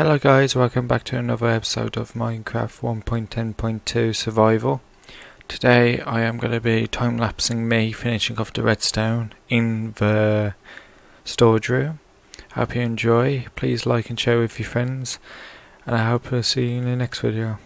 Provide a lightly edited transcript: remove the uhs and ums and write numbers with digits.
Hello guys, welcome back to another episode of Minecraft 1.10.2 Survival. Today I am going to be time-lapsing me finishing off the redstone in the storage room. Hope you enjoy, please like and share with your friends, and I hope to see you in the next video.